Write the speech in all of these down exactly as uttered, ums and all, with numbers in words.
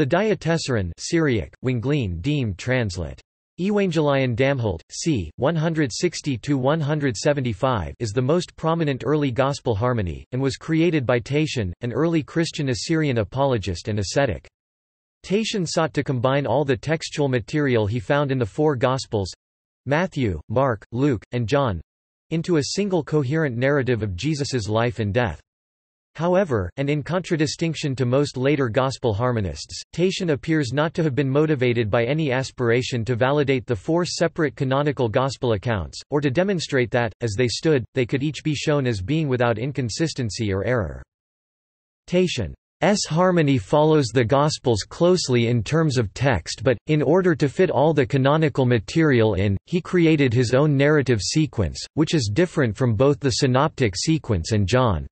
The Diatessaron Syriac, Wingleen Deem Translit. Evangelion Damholt, c. one sixty to one seventy-five is the most prominent early gospel harmony, and was created by Tatian, an early Christian Assyrian apologist and ascetic. Tatian sought to combine all the textual material he found in the four Gospels—Matthew, Mark, Luke, and John—into a single coherent narrative of Jesus's life and death. However, and in contradistinction to most later Gospel harmonists, Tatian appears not to have been motivated by any aspiration to validate the four separate canonical Gospel accounts, or to demonstrate that, as they stood, they could each be shown as being without inconsistency or error. Tatian's harmony follows the Gospels closely in terms of text but, in order to fit all the canonical material in, he created his own narrative sequence, which is different from both the synoptic sequence and John's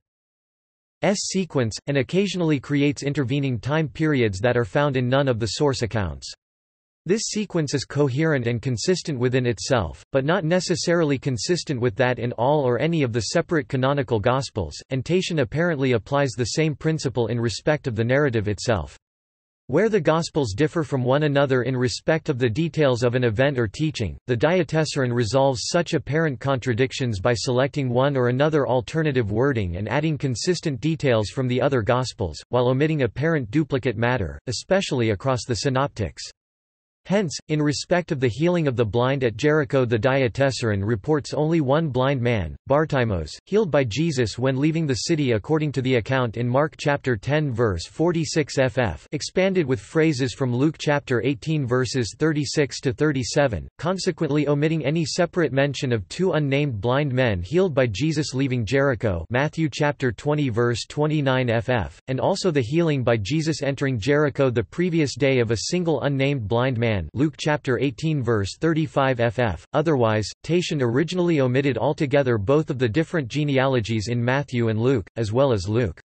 sequence, and occasionally creates intervening time periods that are found in none of the source accounts. This sequence is coherent and consistent within itself, but not necessarily consistent with that in all or any of the separate canonical Gospels, and Tatian apparently applies the same principle in respect of the narrative itself. Where the Gospels differ from one another in respect of the details of an event or teaching, the Diatessaron resolves such apparent contradictions by selecting one or another alternative wording and adding consistent details from the other Gospels, while omitting apparent duplicate matter, especially across the synoptics. Hence, in respect of the healing of the blind at Jericho, the Diatessaron reports only one blind man, Bartimaeus, healed by Jesus when leaving the city according to the account in Mark chapter ten verse forty-six ff, expanded with phrases from Luke chapter eighteen verses thirty-six to thirty-seven, consequently omitting any separate mention of two unnamed blind men healed by Jesus leaving Jericho, Matthew chapter twenty verse twenty-nine ff, and also the healing by Jesus entering Jericho the previous day of a single unnamed blind man, Luke chapter eighteen verse thirty-five ff. Otherwise, Tatian originally omitted altogether both of the different genealogies in Matthew and Luke, as well as Luke's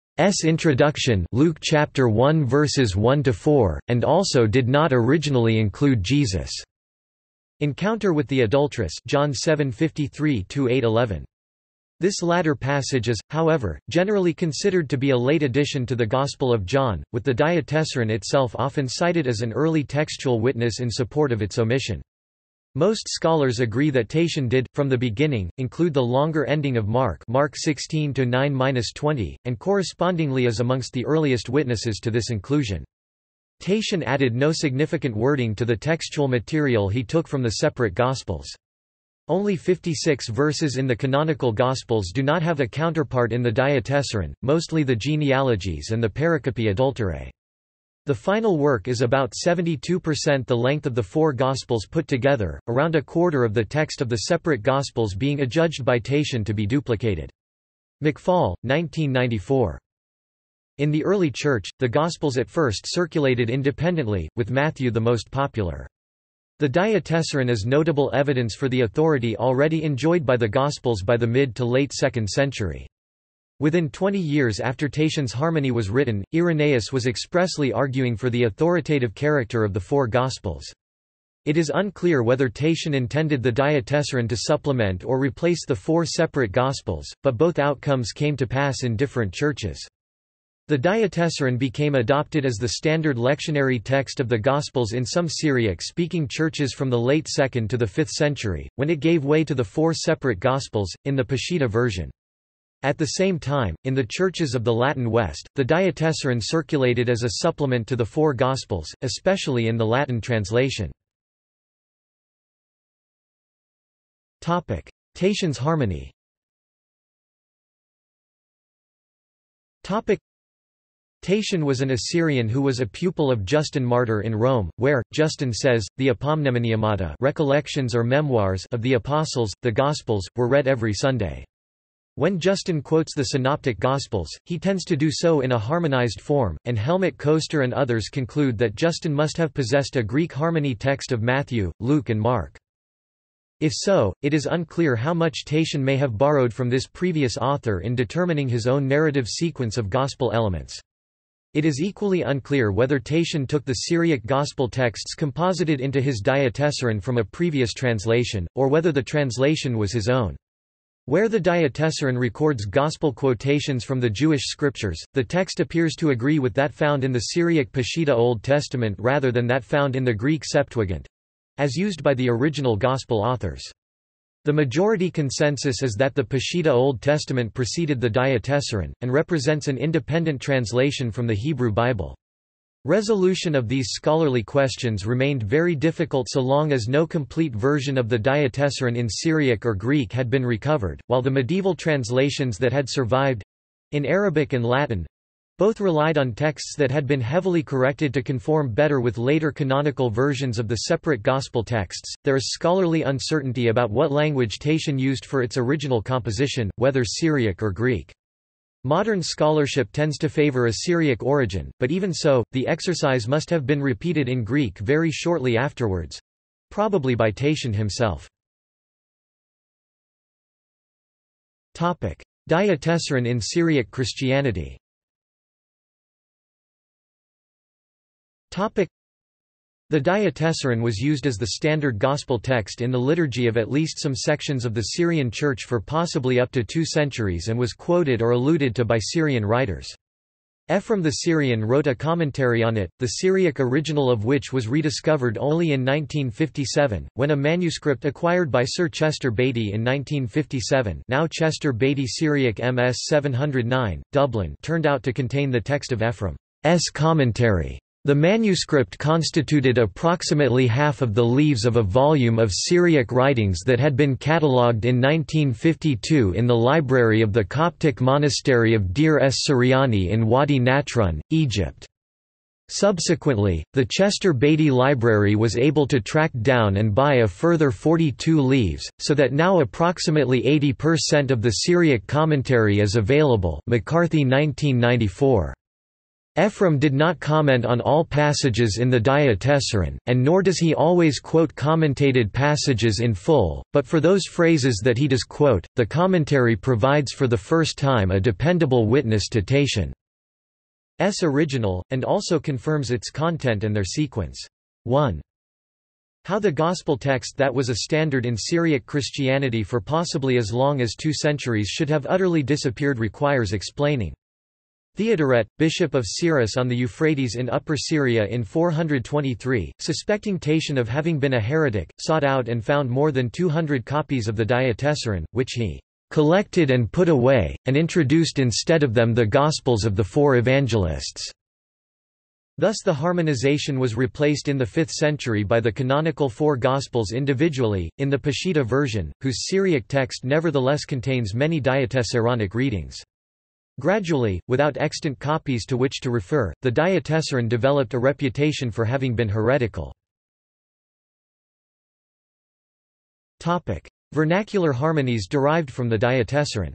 introduction, Luke chapter one verses one to four, and also did not originally include Jesus' encounter with the adulteress, John seven fifty-three to eight eleven. This latter passage is, however, generally considered to be a late addition to the Gospel of John, with the Diatessaron itself often cited as an early textual witness in support of its omission. Most scholars agree that Tatian did, from the beginning, include the longer ending of Mark, Mark sixteen nine to twenty, and correspondingly is amongst the earliest witnesses to this inclusion. Tatian added no significant wording to the textual material he took from the separate Gospels. Only fifty-six verses in the canonical Gospels do not have a counterpart in the Diatessaron, mostly the genealogies and the Pericope Adulterae. The final work is about seventy-two percent the length of the four Gospels put together, around a quarter of the text of the separate Gospels being adjudged by Tatian to be duplicated. McFall, nineteen ninety-four. In the early Church, the Gospels at first circulated independently, with Matthew the most popular. The Diatessaron is notable evidence for the authority already enjoyed by the Gospels by the mid to late second century. Within twenty years after Tatian's harmony was written, Irenaeus was expressly arguing for the authoritative character of the four Gospels. It is unclear whether Tatian intended the Diatessaron to supplement or replace the four separate Gospels, but both outcomes came to pass in different churches. The Diatessaron became adopted as the standard lectionary text of the Gospels in some Syriac-speaking churches from the late second to the fifth century, when it gave way to the four separate Gospels, in the Peshitta version. At the same time, in the churches of the Latin West, the Diatessaron circulated as a supplement to the four Gospels, especially in the Latin translation. Tatian's harmony. Tatian was an Assyrian who was a pupil of Justin Martyr in Rome, where, Justin says, the Apomnemoniamata recollections or memoirs of the Apostles, the Gospels, were read every Sunday. When Justin quotes the Synoptic Gospels, he tends to do so in a harmonized form, and Helmut Koester and others conclude that Justin must have possessed a Greek harmony text of Matthew, Luke and Mark. If so, it is unclear how much Tatian may have borrowed from this previous author in determining his own narrative sequence of Gospel elements. It is equally unclear whether Tatian took the Syriac Gospel texts composited into his Diatessaron from a previous translation, or whether the translation was his own. Where the Diatessaron records Gospel quotations from the Jewish scriptures, the text appears to agree with that found in the Syriac Peshitta Old Testament rather than that found in the Greek Septuagint—as used by the original Gospel authors. The majority consensus is that the Peshitta Old Testament preceded the Diatessaron, and represents an independent translation from the Hebrew Bible. Resolution of these scholarly questions remained very difficult so long as no complete version of the Diatessaron in Syriac or Greek had been recovered, while the medieval translations that had survived—in Arabic and Latin—both relied on texts that had been heavily corrected to conform better with later canonical versions of the separate Gospel texts. There is scholarly uncertainty about what language Tatian used for its original composition, whether Syriac or Greek. Modern scholarship tends to favor a Syriac origin, but even so, the exercise must have been repeated in Greek very shortly afterwards—probably by Tatian himself. Diatessaron in Syriac Christianity. The Diatessaron was used as the standard gospel text in the liturgy of at least some sections of the Syrian Church for possibly up to two centuries and was quoted or alluded to by Syrian writers. Ephrem the Syrian wrote a commentary on it, the Syriac original of which was rediscovered only in nineteen fifty-seven, when a manuscript acquired by Sir Chester Beatty in nineteen fifty-seven, now Chester Beatty Syriac M S seven oh nine, Dublin, turned out to contain the text of Ephrem's commentary. The manuscript constituted approximately half of the leaves of a volume of Syriac writings that had been catalogued in nineteen fifty-two in the library of the Coptic monastery of Deir S. Suryani in Wadi Natrun, Egypt. Subsequently, the Chester Beatty Library was able to track down and buy a further forty-two leaves, so that now approximately eighty percent of the Syriac commentary is available. McCarthy nineteen ninety-four. Ephrem did not comment on all passages in the Diatessaron, and nor does he always quote commentated passages in full, but for those phrases that he does quote, the commentary provides for the first time a dependable witness to Tatian's original, and also confirms its content and their sequence. one. How the Gospel text that was a standard in Syriac Christianity for possibly as long as two centuries should have utterly disappeared requires explaining. Theodoret, bishop of Cyrus on the Euphrates in Upper Syria in four hundred twenty-three, suspecting Tatian of having been a heretic, sought out and found more than two hundred copies of the Diatessaron, which he collected and put away, and introduced instead of them the Gospels of the four evangelists. Thus the harmonization was replaced in the fifth century by the canonical four Gospels individually, in the Peshitta version, whose Syriac text nevertheless contains many Diatessaronic readings. Gradually, without extant copies to which to refer, the Diatessaron developed a reputation for having been heretical. Vernacular harmonies derived from the Diatessaron.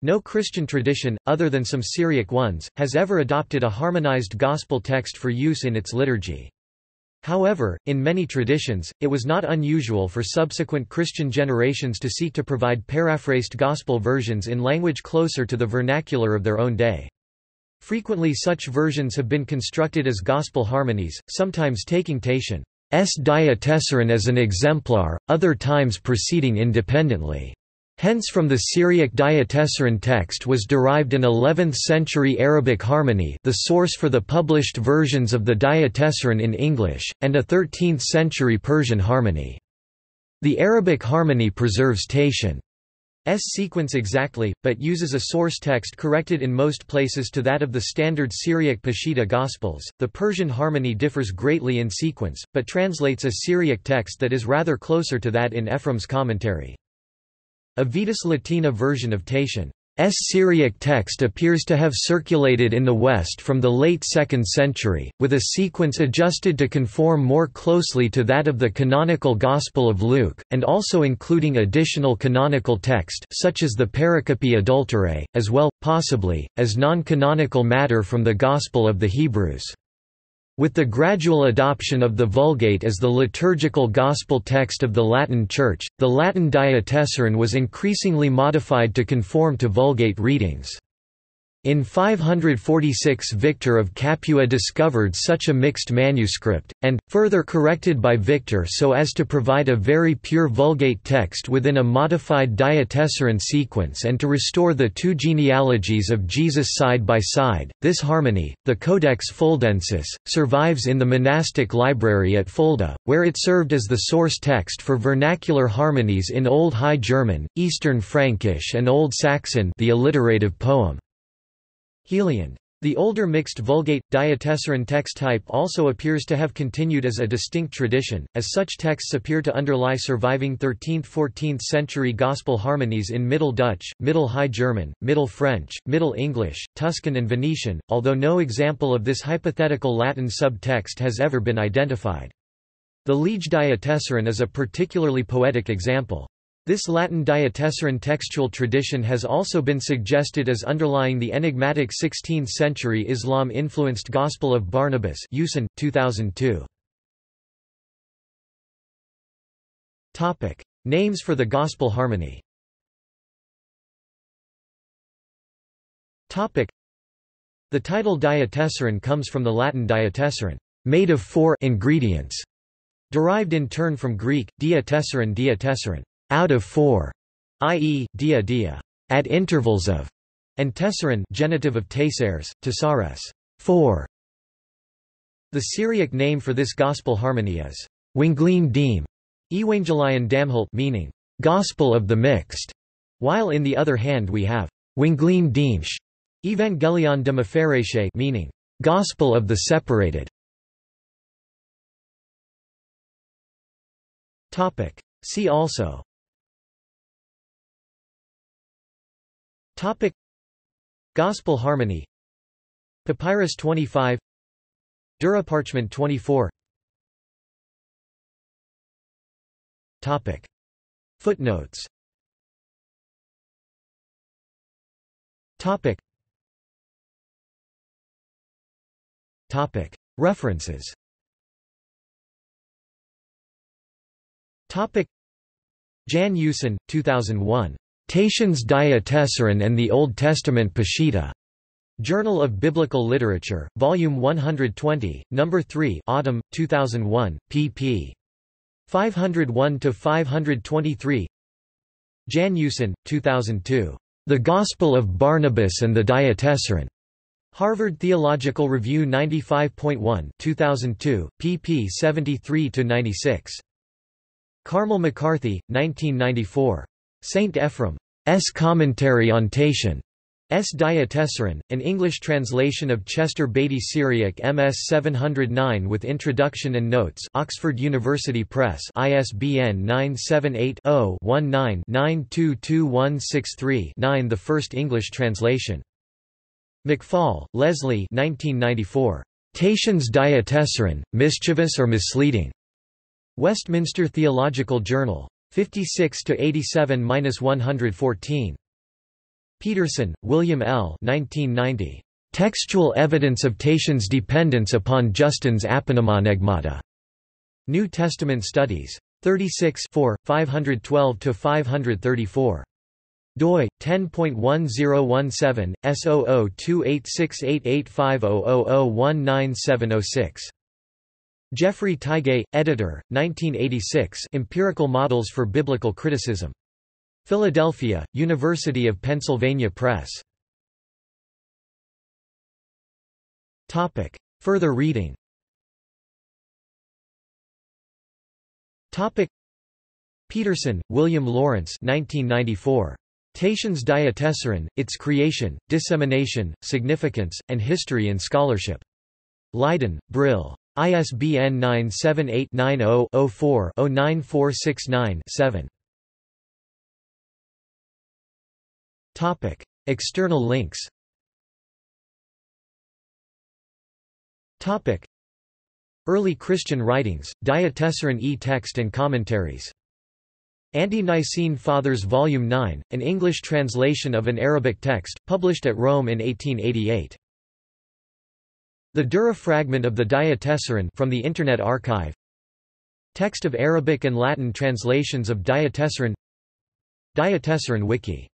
No Christian tradition, other than some Syriac ones, has ever adopted a harmonized gospel text for use in its liturgy. However, in many traditions, it was not unusual for subsequent Christian generations to seek to provide paraphrased gospel versions in language closer to the vernacular of their own day. Frequently such versions have been constructed as gospel harmonies, sometimes taking Tatian's Diatessaron as an exemplar, other times proceeding independently. Hence from the Syriac Diatessaron text was derived an eleventh century Arabic harmony, the source for the published versions of the Diatessaron in English, and a thirteenth century Persian harmony. The Arabic harmony preserves Tatian's sequence exactly, but uses a source text corrected in most places to that of the standard Syriac Peshitta Gospels. The Persian harmony differs greatly in sequence, but translates a Syriac text that is rather closer to that in Ephrem's commentary. A Vetus Latina version of Tatian's Syriac text appears to have circulated in the West from the late second century, with a sequence adjusted to conform more closely to that of the canonical Gospel of Luke, and also including additional canonical text such as the Pericope Adulterae, as well, possibly, as non-canonical matter from the Gospel of the Hebrews. With the gradual adoption of the Vulgate as the liturgical gospel text of the Latin Church, the Latin Diatessaron was increasingly modified to conform to Vulgate readings. In five hundred forty-six Victor of Capua discovered such a mixed manuscript, and, further corrected by Victor so as to provide a very pure Vulgate text within a modified Diatessaron sequence and to restore the two genealogies of Jesus side by side. This harmony, the Codex Fuldensis, survives in the monastic library at Fulda, where it served as the source text for vernacular harmonies in Old High German, Eastern Frankish and Old Saxon, the alliterative poem Heliand. The older mixed Vulgate, Diatessaron text type also appears to have continued as a distinct tradition, as such texts appear to underlie surviving thirteenth–fourteenth century Gospel harmonies in Middle Dutch, Middle High German, Middle French, Middle English, Tuscan and Venetian, although no example of this hypothetical Latin subtext has ever been identified. The Liege Diatessaron is a particularly poetic example. This Latin Diatessaron textual tradition has also been suggested as underlying the enigmatic sixteenth century Islam-influenced Gospel of Barnabas, Euson, two thousand two. Topic: Names for the Gospel harmony. Topic: The title Diatessaron comes from the Latin diatessaron, made of four ingredients, derived in turn from Greek diatessaron diatessaron, out of four, that is, dia dia, at intervals of, and tessaron, genitive of tessares, tessares, four. The Syriac name for this gospel harmony is Wingleen Deem, Evangelion Damhult, meaning Gospel of the Mixed, while in the other hand we have Wingleen Deemsh, Evangelion de Mepharashe, meaning Gospel of the Separated. Topic. See also. Topic: Gospel harmony. Papyrus twenty-five, Dura parchment twenty-four. Topic: Footnotes. Topic. Topic: References. Topic: Jan Euson, two thousand one. Tatian's Diatessaron and the Old Testament Peshitta. Journal of Biblical Literature, Volume one hundred twenty, Number three, Autumn, two thousand one, pp. five oh one to five twenty-three. Jan Euson, two thousand two. The Gospel of Barnabas and the Diatessaron. Harvard Theological Review ninety-five point one, two thousand two, pp. seventy-three to ninety-six. Carmel McCarthy, nineteen ninety-four. Saint Ephrem's Commentary on Tatian's Diatessaron, an English translation of Chester Beatty Syriac M S seven oh nine with introduction and notes, Oxford University Press, I S B N nine seven eight, zero, one nine, nine two two one six three, nine. The first English translation. McFall, Leslie, nineteen ninety-four. Tatian's Diatessaron, Mischievous or Misleading? Westminster Theological Journal. fifty-six to eighty-seven to one fourteen. Peterson, William L. nineteen ninety. Textual Evidence of Tatian's Dependence upon Justin's Apomnemoniamata. New Testament Studies. thirty-six, five twelve to five thirty-four. doi, ten point one oh one seven, S zero zero two eight six eight eight five zero zero zero one nine seven zero six. Jeffrey Tigay, editor, nineteen eighty-six. Empirical Models for Biblical Criticism. Philadelphia, University of Pennsylvania Press. Topic. Further reading. Topic. Peterson, William Lawrence, nineteen ninety-four. Tatian's Diatessaron, Its Creation, Dissemination, Significance, and History in Scholarship. Leiden, Brill. I S B N nine seven eight, nine zero, zero four, zero nine four six nine, seven. Topic: External links. Topic: Early Christian writings, Diatessaron e-text and commentaries. Anti-Nicene Fathers Volume nine, an English translation of an Arabic text, published at Rome in eighteen eighty-eight. The Dura fragment of the Diatessaron from the Internet Archive. Text of Arabic and Latin translations of Diatessaron. Diatessaron Wiki.